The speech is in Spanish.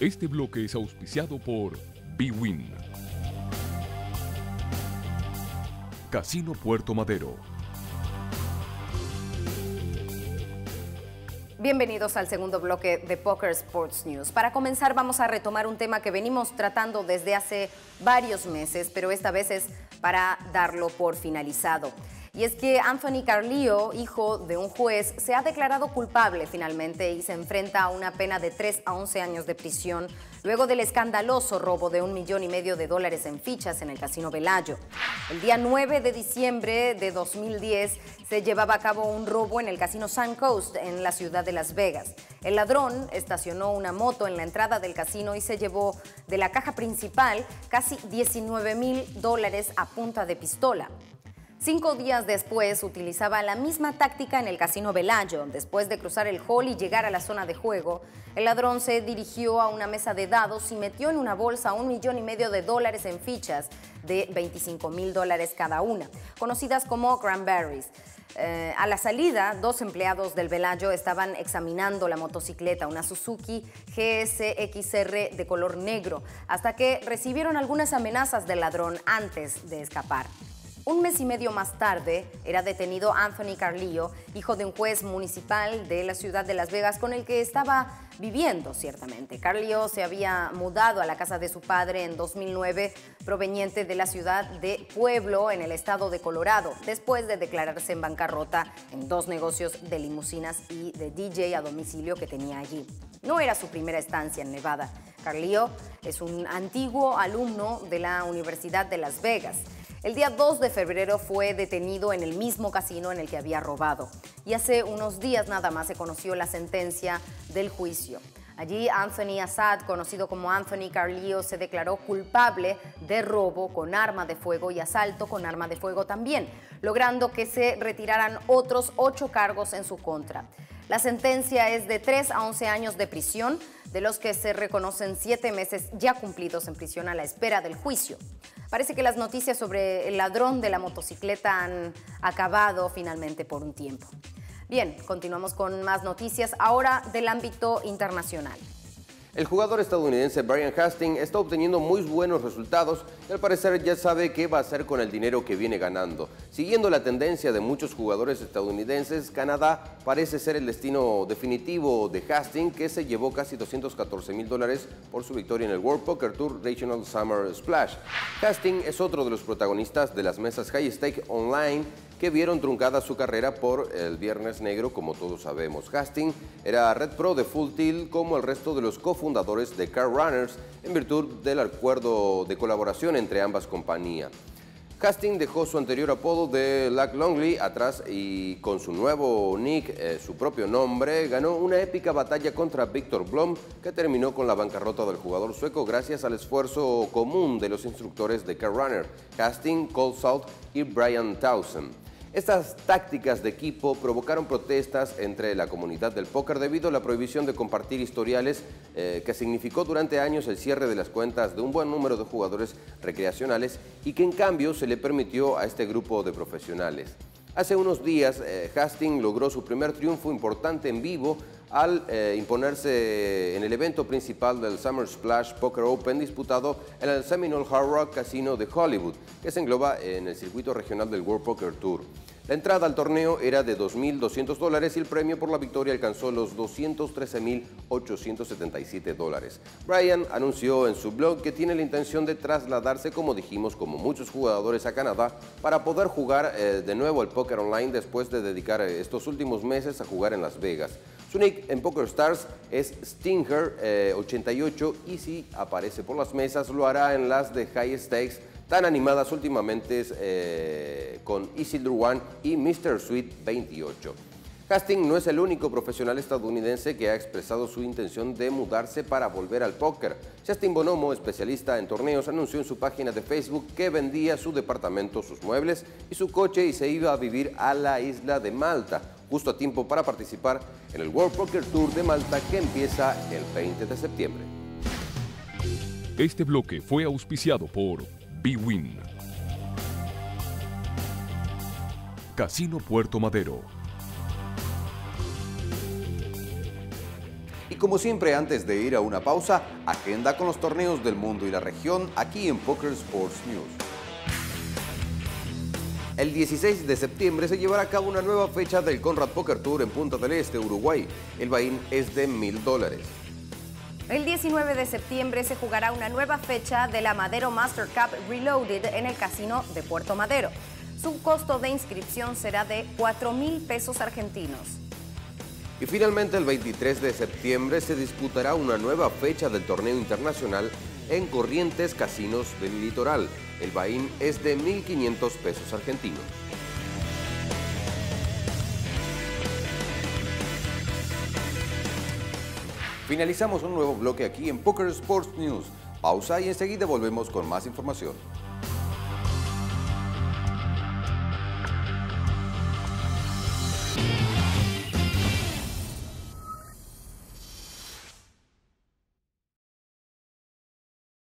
Este bloque es auspiciado por BWin, Casino Puerto Madero. Bienvenidos al segundo bloque de Poker Sports News. Para comenzar vamos a retomar un tema que venimos tratando desde hace varios meses, pero esta vez es para darlo por finalizado. Y es que Anthony Carleo, hijo de un juez, se ha declarado culpable finalmente y se enfrenta a una pena de 3 a 11 años de prisión luego del escandaloso robo de $1,500,000 en fichas en el Casino Velayo. El día 9 de diciembre de 2010 se llevaba a cabo un robo en el Casino Sun Coast en la ciudad de Las Vegas. El ladrón estacionó una moto en la entrada del casino y se llevó de la caja principal casi $19,000 a punta de pistola. 5 días después utilizaba la misma táctica en el Casino Velayo. Después de cruzar el hall y llegar a la zona de juego, el ladrón se dirigió a una mesa de dados y metió en una bolsa $1,500,000 en fichas de $25,000 cada una, conocidas como cranberries. A la salida, 2 empleados del Velayo estaban examinando la motocicleta, una Suzuki GSXR de color negro, hasta que recibieron algunas amenazas del ladrón antes de escapar. Un mes y medio más tarde era detenido Anthony Carleo, hijo de un juez municipal de la ciudad de Las Vegas con el que estaba viviendo ciertamente. Carleo se había mudado a la casa de su padre en 2009, proveniente de la ciudad de Pueblo, en el estado de Colorado, después de declararse en bancarrota en 2 negocios de limusinas y de DJ a domicilio que tenía allí. No era su primera estancia en Nevada. Carleo es un antiguo alumno de la Universidad de Las Vegas. El día 2 de febrero fue detenido en el mismo casino en el que había robado y hace unos días nada más se conoció la sentencia del juicio. Allí Anthony Assad, conocido como Anthony Carleo, se declaró culpable de robo con arma de fuego y asalto con arma de fuego también, logrando que se retiraran otros 8 cargos en su contra. La sentencia es de 3 a 11 años de prisión, de los que se reconocen 7 meses ya cumplidos en prisión a la espera del juicio. Parece que las noticias sobre el ladrón de la motocicleta han acabado finalmente por un tiempo. Bien, continuamos con más noticias ahora del ámbito internacional. El jugador estadounidense Brian Hastings está obteniendo muy buenos resultados y al parecer ya sabe qué va a hacer con el dinero que viene ganando. Siguiendo la tendencia de muchos jugadores estadounidenses, Canadá parece ser el destino definitivo de Hastings, que se llevó casi $214,000 por su victoria en el World Poker Tour Regional Summer Splash. Hastings es otro de los protagonistas de las mesas High Stake Online que vieron truncada su carrera por el Viernes Negro, como todos sabemos. Hastings era Red Pro de Full Tilt, como el resto de los cofundadores de CardRunners, en virtud del acuerdo de colaboración entre ambas compañías. Hastings dejó su anterior apodo de Lack Longley atrás y con su nuevo nick, su propio nombre, ganó una épica batalla contra Víctor Blom que terminó con la bancarrota del jugador sueco gracias al esfuerzo común de los instructores de CardRunner, Hastings, Cole Salt y Brian Towson. Estas tácticas de equipo provocaron protestas entre la comunidad del póker debido a la prohibición de compartir historiales que significó durante años el cierre de las cuentas de un buen número de jugadores recreacionales y que en cambio se le permitió a este grupo de profesionales. Hace unos días Hastings logró su primer triunfo importante en vivo al imponerse en el evento principal del Summer Splash Poker Open disputado en el Seminole Hard Rock Casino de Hollywood, que se engloba en el circuito regional del World Poker Tour. La entrada al torneo era de $2,200 y el premio por la victoria alcanzó los $213,877. Brian anunció en su blog que tiene la intención de trasladarse, como dijimos, como muchos jugadores a Canadá para poder jugar de nuevo al póker online después de dedicar estos últimos meses a jugar en Las Vegas. Su nick en Poker Stars es Stinger88 y si aparece por las mesas lo hará en las de High Stakes, tan animadas últimamente con Isildur1 y Mr. Sweet28. Hastings no es el único profesional estadounidense que ha expresado su intención de mudarse para volver al póker. Justin Bonomo, especialista en torneos, anunció en su página de Facebook que vendía su departamento, sus muebles y su coche y se iba a vivir a la isla de Malta, justo a tiempo para participar en el World Poker Tour de Malta que empieza el 20 de septiembre. Este bloque fue auspiciado por BWin, Casino Puerto Madero. como siempre, antes de ir a una pausa, agenda con los torneos del mundo y la región aquí en Poker Sports News. El 16 de septiembre se llevará a cabo una nueva fecha del Conrad Poker Tour en Punta del Este, Uruguay. El buy-in es de $1000. El 19 de septiembre se jugará una nueva fecha de la Madero Master Cup Reloaded en el Casino de Puerto Madero. Su costo de inscripción será de $4000 argentinos. Y finalmente el 23 de septiembre se disputará una nueva fecha del torneo internacional en Corrientes, Casinos del Litoral. El buy-in es de $1500 argentinos. Finalizamos un nuevo bloque aquí en Poker Sports News. Pausa y enseguida volvemos con más información.